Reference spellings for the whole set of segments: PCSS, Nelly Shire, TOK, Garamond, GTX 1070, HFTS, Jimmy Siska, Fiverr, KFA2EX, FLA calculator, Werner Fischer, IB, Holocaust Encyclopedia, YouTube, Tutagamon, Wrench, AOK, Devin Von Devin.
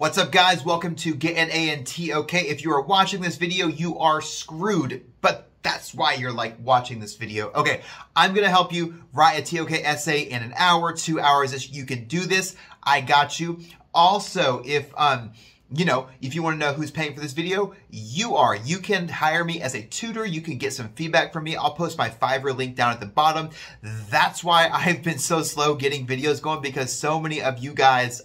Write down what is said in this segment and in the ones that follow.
What's up, guys? Welcome to Get an A and TOK. If you are watching this video, you are screwed, but that's why you're like watching this video. Okay, I'm gonna help you write a TOK essay in an hour, 2 hours. You can do this. I got you. Also, if you want to know who's paying for this video, you are. You can hire me as a tutor. You can get some feedback from me. I'll post my Fiverr link down at the bottom. That's why I've been so slow getting videos going, because so many of you guys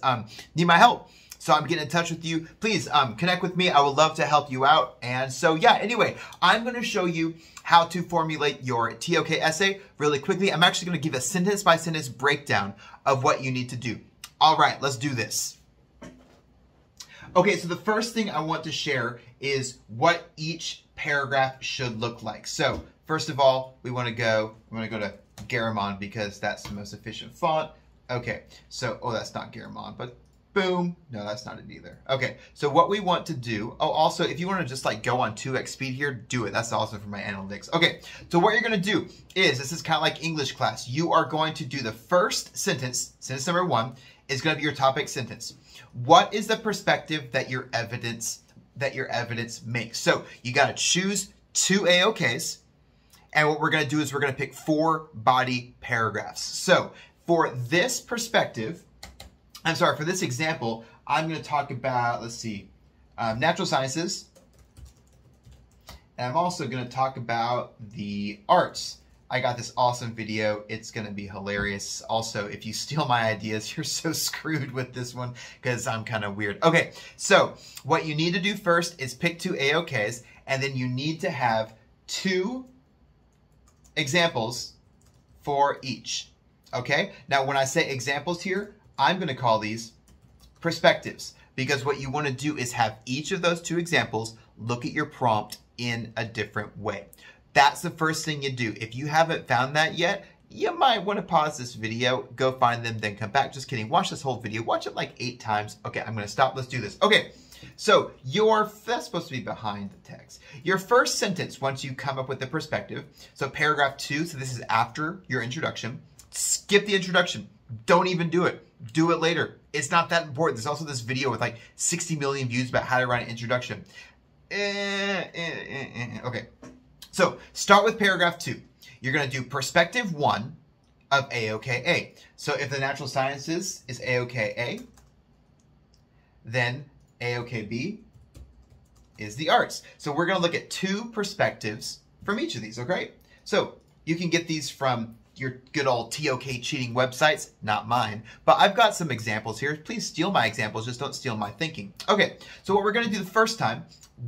need my help. So I'm getting in touch with you. Please connect with me. I would love to help you out. And so, yeah, anyway, I'm going to show you how to formulate your TOK essay really quickly. I'm actually going to give a sentence by sentence breakdown of what you need to do. All right, let's do this. Okay, so the first thing I want to share is what each paragraph should look like. So first of all, we want to go to Garamond because that's the most efficient font. Okay, so, oh, that's not Garamond, but boom. No, that's not it either. Okay, so what we want to do, oh, also, if you want to just like go on 2x speed here, do it. That's also for my analytics. Okay, so what you're going to do is, this is kind of like English class. You are going to do the first sentence, sentence number one, is going to be your topic sentence. What is the perspective that your evidence makes? So you got to choose 2 AOKs, and what we're going to do is we're going to pick 4 body paragraphs. So for this perspective, I'm sorry, for this example, I'm going to talk about, let's see, natural sciences. And I'm also going to talk about the arts. I got this awesome video. It's going to be hilarious. Also, if you steal my ideas, you're so screwed with this one because I'm kind of weird. Okay, so what you need to do first is pick 2 AOKs, and then you need to have 2 examples for each. Okay, now when I say examples here, I'm going to call these perspectives, because what you want to do is have each of those 2 examples look at your prompt in a different way. That's the first thing you do. If you haven't found that yet, you might want to pause this video, go find them, then come back. Just kidding. Watch this whole video. Watch it like 8 times. Okay, I'm going to stop. Let's do this. Okay, so that's supposed to be behind the text. Your first sentence, once you come up with the perspective, so paragraph 2, so this is after your introduction, skip the introduction. Don't even do it. Do it later. It's not that important. There's also this video with like 60 million views about how to write an introduction. Okay. So start with paragraph 2. You're going to do perspective 1 of AOKA. So if the natural sciences is AOKA, then AOKB is the arts. So we're going to look at 2 perspectives from each of these. Okay. So you can get these from your good old TOK cheating websites, not mine, but I've got some examples here. Please steal my examples, just don't steal my thinking. Okay, so what we're gonna do the first time,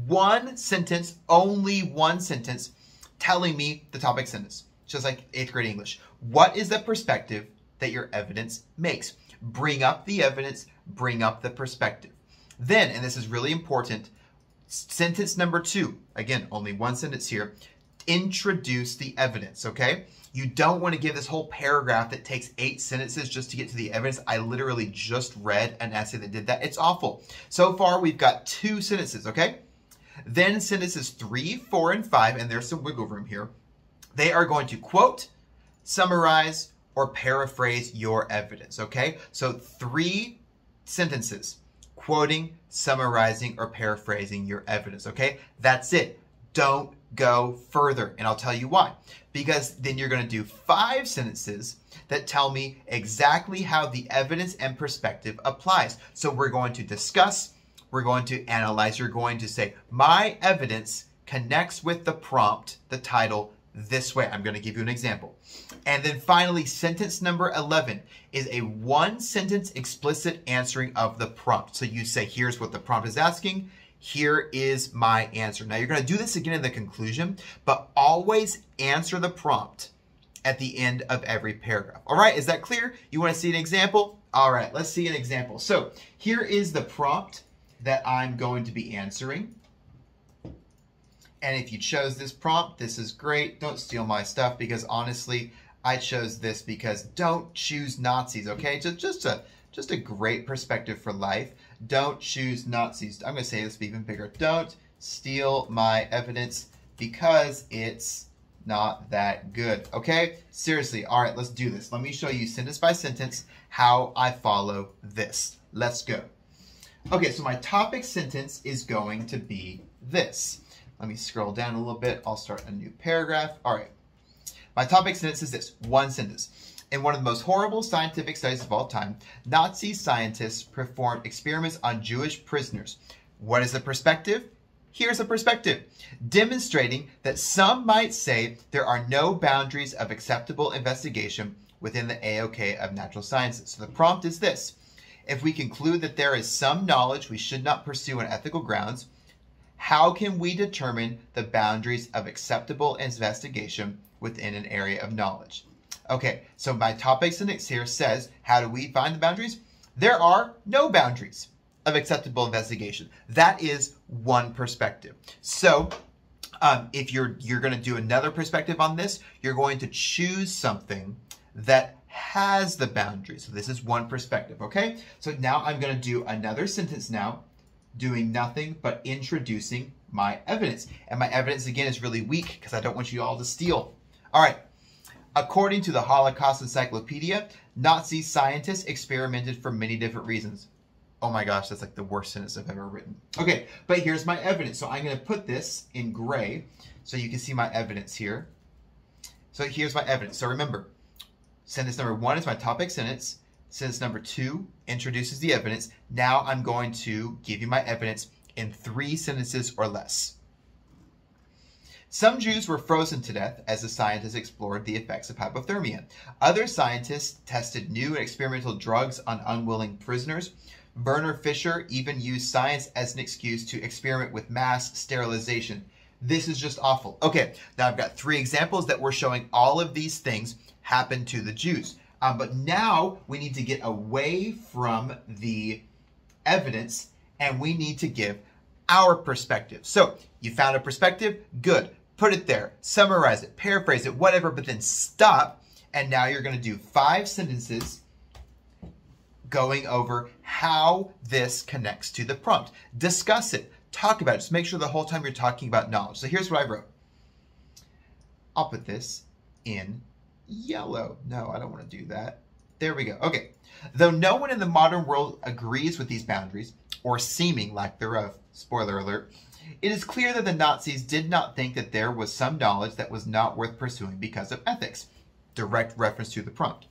1 sentence, only 1 sentence, telling me the topic sentence, just like 8th grade English. What is the perspective that your evidence makes? Bring up the evidence, bring up the perspective. Then, and this is really important, sentence number 2, again, only 1 sentence here, introduce the evidence, okay? You don't want to give this whole paragraph that takes 8 sentences just to get to the evidence. I literally just read an essay that did that. It's awful. So far, we've got 2 sentences, okay? Then sentences 3, 4, and 5, and there's some wiggle room here. They are going to quote, summarize, or paraphrase your evidence, okay? So 3 sentences, quoting, summarizing, or paraphrasing your evidence, okay? That's it. Don't go further, and I'll tell you why. Because then you're going to do 5 sentences that tell me exactly how the evidence and perspective applies. So we're going to discuss, we're going to analyze, you're going to say, my evidence connects with the prompt, the title, this way. I'm going to give you an example. And then finally, sentence number 11 is a 1-sentence explicit answering of the prompt. So you say, here's what the prompt is asking. Here is my answer. Now, you're going to do this again in the conclusion, but always answer the prompt at the end of every paragraph. All right, is that clear? You want to see an example? All right, let's see an example. So here is the prompt that I'm going to be answering. And if you chose this prompt, this is great. Don't steal my stuff, because honestly, I chose this because don't choose Nazis, okay? Just a great perspective for life. Don't choose Nazis. I'm going to say this even bigger. Don't steal my evidence because it's not that good. Okay? Seriously. All right, let's do this. Let me show you sentence by sentence how I follow this. Let's go. Okay, so my topic sentence is going to be this. Let me scroll down a little bit. I'll start a new paragraph. All right. My topic sentence is this, one sentence. In one of the most horrible scientific studies of all time, Nazi scientists performed experiments on Jewish prisoners. What is the perspective? Here's a perspective, demonstrating that some might say there are no boundaries of acceptable investigation within the AOK of natural sciences. So the prompt is this. If we conclude that there is some knowledge we should not pursue on ethical grounds, how can we determine the boundaries of acceptable investigation within an area of knowledge? Okay, so my topic sentence here says, how do we find the boundaries? There are no boundaries of acceptable investigation. That is one perspective. So if you're going to do another perspective on this, you're going to choose something that has the boundaries. So this is one perspective, okay? So now I'm going to do another sentence now, doing nothing but introducing my evidence. And my evidence, again, is really weak because I don't want you all to steal. All right. According to the Holocaust Encyclopedia, Nazi scientists experimented for many different reasons. Oh my gosh, that's like the worst sentence I've ever written. Okay, but here's my evidence. So I'm going to put this in gray so you can see my evidence here. So here's my evidence. So remember, sentence number one is my topic sentence. Sentence number two introduces the evidence. Now I'm going to give you my evidence in three sentences or less. Some Jews were frozen to death as the scientists explored the effects of hypothermia. Other scientists tested new and experimental drugs on unwilling prisoners. Werner Fischer even used science as an excuse to experiment with mass sterilization. This is just awful. Okay, now I've got three examples that we're showing all of these things happened to the Jews. But now we need to get away from the evidence and we need to give our perspective. So you found a perspective, good. Put it there, summarize it, paraphrase it, whatever, but then stop. And now you're going to do 5 sentences going over how this connects to the prompt. Discuss it, talk about it. Just make sure the whole time you're talking about knowledge. So here's what I wrote. I'll put this in yellow. No, I don't want to do that. There we go. Okay. Though no one in the modern world agrees with these boundaries or seeming lack thereof, spoiler alert, it is clear that the Nazis did not think that there was some knowledge that was not worth pursuing because of ethics. Direct reference to the prompt.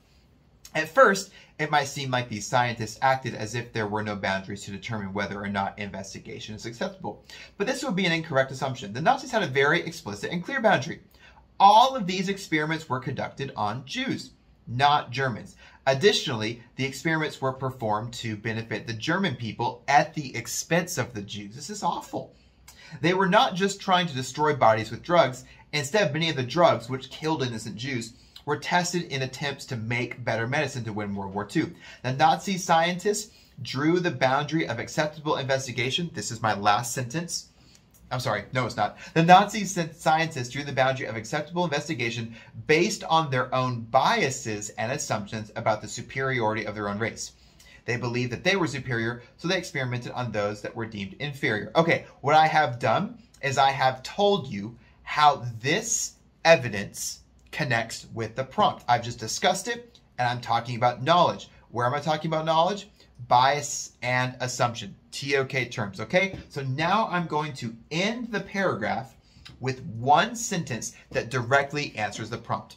At first, it might seem like these scientists acted as if there were no boundaries to determine whether or not investigation is acceptable. But this would be an incorrect assumption. The Nazis had a very explicit and clear boundary. All of these experiments were conducted on Jews, not Germans. Additionally, the experiments were performed to benefit the German people at the expense of the Jews. This is awful. They were not just trying to destroy bodies with drugs. Instead, many of the drugs, which killed innocent Jews, were tested in attempts to make better medicine to win World War II. The Nazi scientists drew the boundary of acceptable investigation. This is my last sentence. I'm sorry, no, it's not. The Nazi scientists drew the boundary of acceptable investigation based on their own biases and assumptions about the superiority of their own race. They believed that they were superior, so they experimented on those that were deemed inferior. Okay, what I have done is I have told you how this evidence connects with the prompt. I've just discussed it, and I'm talking about knowledge. Where am I talking about knowledge? Bias and assumption, TOK terms, okay? So now I'm going to end the paragraph with one sentence that directly answers the prompt.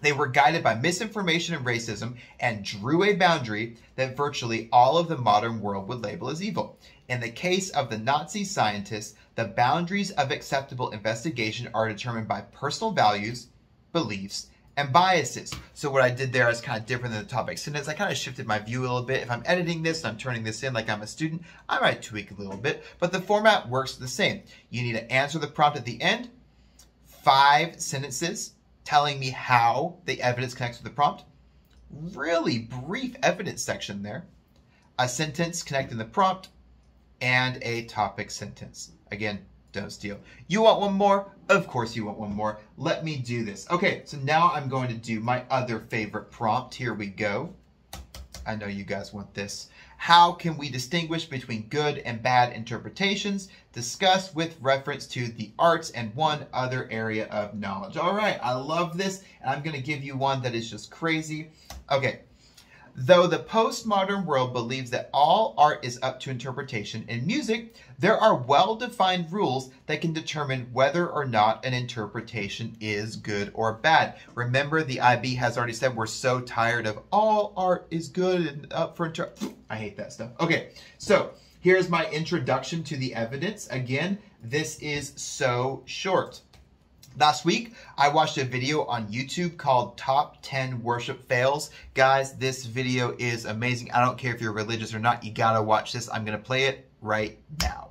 They were guided by misinformation and racism and drew a boundary that virtually all of the modern world would label as evil. In the case of the Nazi scientists, the boundaries of acceptable investigation are determined by personal values, beliefs, and biases. So what I did there is kind of different than the topic sentence. I kind of shifted my view a little bit. If I'm editing this and I'm turning this in like I'm a student, I might tweak a little bit, but the format works the same. You need to answer the prompt at the end, 5 sentences telling me how the evidence connects with the prompt, really brief evidence section there, a sentence connecting the prompt, and a topic sentence. Again, don't steal. You want one more? Of course you want one more. Let me do this. Okay, so now I'm going to do my other favorite prompt. Here we go. I know you guys want this. How can we distinguish between good and bad interpretations? Discuss with reference to the arts and one other area of knowledge. All right, I love this. And I'm going to give you one that is just crazy. Okay. Though the postmodern world believes that all art is up to interpretation in music, there are well-defined rules that can determine whether or not an interpretation is good or bad. Remember, the IB has already said we're so tired of all art is good and up for interpretation. I hate that stuff. Okay, so here's my introduction to the evidence. Again, this is so short. Last week, I watched a video on YouTube called Top 10 Worship Fails. Guys, this video is amazing. I don't care if you're religious or not. You gotta watch this. I'm gonna play it right now.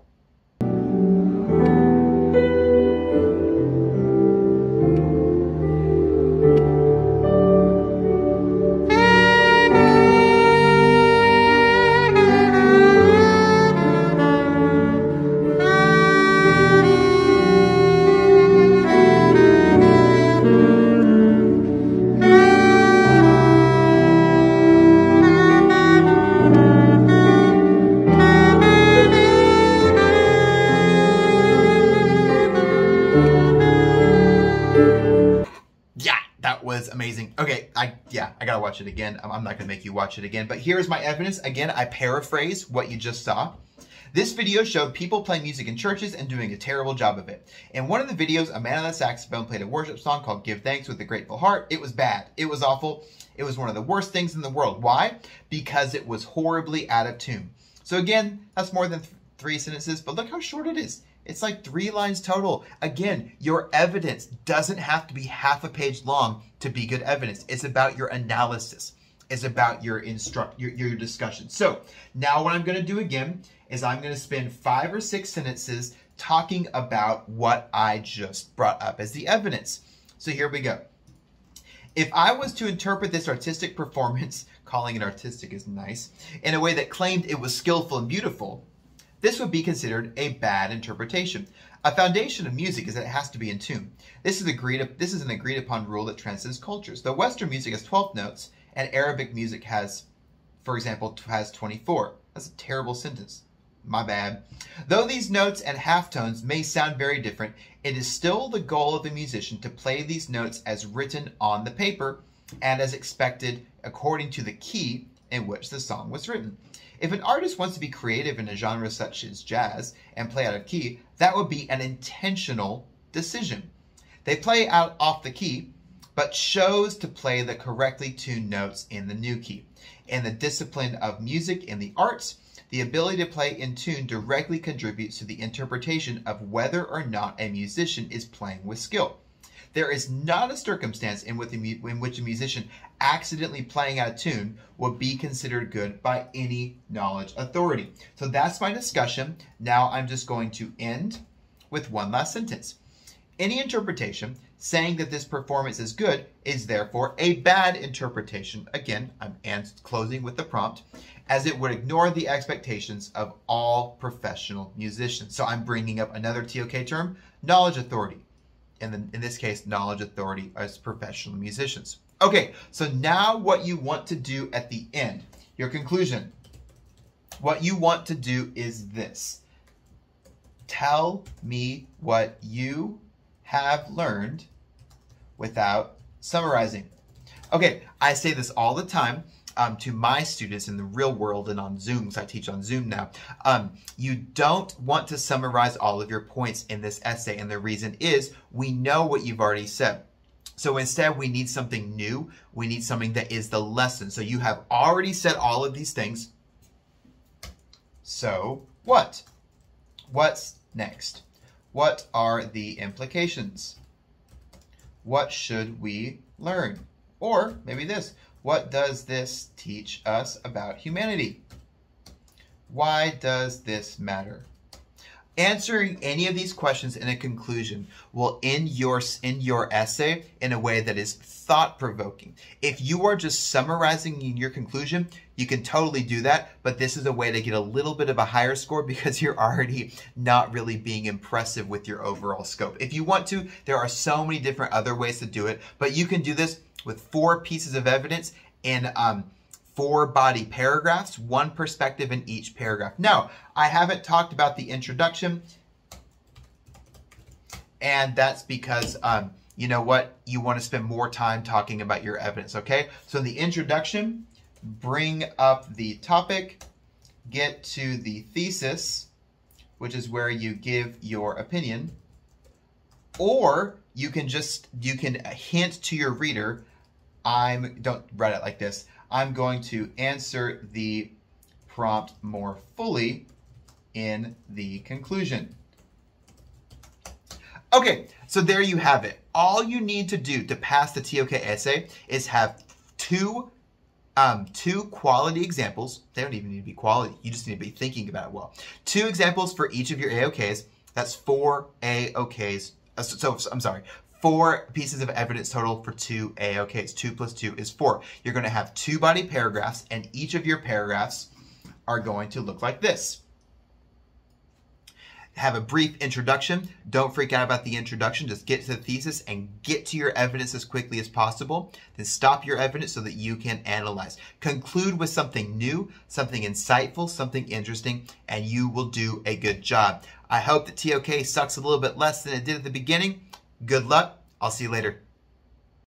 I gotta watch it again. I'm not gonna make you watch it again, but here's my evidence. Again, I paraphrase what you just saw. This video showed people playing music in churches and doing a terrible job of it. In one of the videos, a man on the saxophone played a worship song called Give Thanks with a Grateful Heart. It was bad. It was awful. It was one of the worst things in the world. Why? Because it was horribly out of tune. So again, that's more than three sentences, but look how short it is. It's like 3 lines total. Again, your evidence doesn't have to be half a page long to be good evidence. It's about your analysis. It's about your discussion. So now what I'm going to do again is I'm going to spend 5 or 6 sentences talking about what I just brought up as the evidence. So here we go. If I was to interpret this artistic performance, calling it artistic is nice, in a way that claimed it was skillful and beautiful, this would be considered a bad interpretation. A foundation of music is that it has to be in tune. This is an agreed upon rule that transcends cultures. Though Western music has 12 notes and Arabic music has, for example, has 24. That's a terrible sentence. My bad. Though these notes and halftones may sound very different, it is still the goal of a musician to play these notes as written on the paper and as expected according to the key in which the song was written. If an artist wants to be creative in a genre such as jazz and play out of key, that would be an intentional decision. They play out off the key, but chose to play the correctly tuned notes in the new key. In the discipline of music and the arts, the ability to play in tune directly contributes to the interpretation of whether or not a musician is playing with skill. There is not a circumstance in which a musician accidentally playing out of tune would be considered good by any knowledge authority. So that's my discussion. Now I'm just going to end with one last sentence. Any interpretation saying that this performance is good is therefore a bad interpretation. Again, I'm closing with the prompt, as it would ignore the expectations of all professional musicians. So I'm bringing up another TOK term, knowledge authority. And in this case, knowledge authority as professional musicians. Okay, so now what you want to do at the end, your conclusion. What you want to do is this. Tell me what you have learned without summarizing. Okay, I say this all the time to my students in the real world and on Zoom, because I teach on Zoom now. You don't want to summarize all of your points in this essay, and the reason is we know what you've already said. So instead, we need something new. We need something that is the lesson. So you have already said all of these things. So what? What's next? What are the implications? What should we learn? Or maybe this. What does this teach us about humanity? Why does this matter? Answering any of these questions in a conclusion will end your essay in a way that is thought-provoking. If you are just summarizing in your conclusion, you can totally do that, but this is a way to get a little bit of a higher score because you're already not really being impressive with your overall scope. If you want to, there are so many different other ways to do it, but you can do this with 4 pieces of evidence and 4 body paragraphs, 1 perspective in each paragraph. Now, I haven't talked about the introduction, and that's because, you know what, you want to spend more time talking about your evidence, okay? So in the introduction, bring up the topic, get to the thesis, which is where you give your opinion, or you can hint to your reader, don't write it like this, I'm going to answer the prompt more fully in the conclusion. Okay, so there you have it. All you need to do to pass the TOK essay is have two quality examples. They don't even need to be quality. You just need to be thinking about it well. Two examples for each of your AOKs. That's 4 AOKs. I'm sorry, 4 pieces of evidence total for 2 AOKs. 2 plus 2 is 4. You're going to have 2 body paragraphs, and each of your paragraphs are going to look like this. Have a brief introduction. Don't freak out about the introduction. Just get to the thesis and get to your evidence as quickly as possible. Then stop your evidence so that you can analyze. Conclude with something new, something insightful, something interesting, and you will do a good job. I hope that TOK sucks a little bit less than it did at the beginning. Good luck. I'll see you later.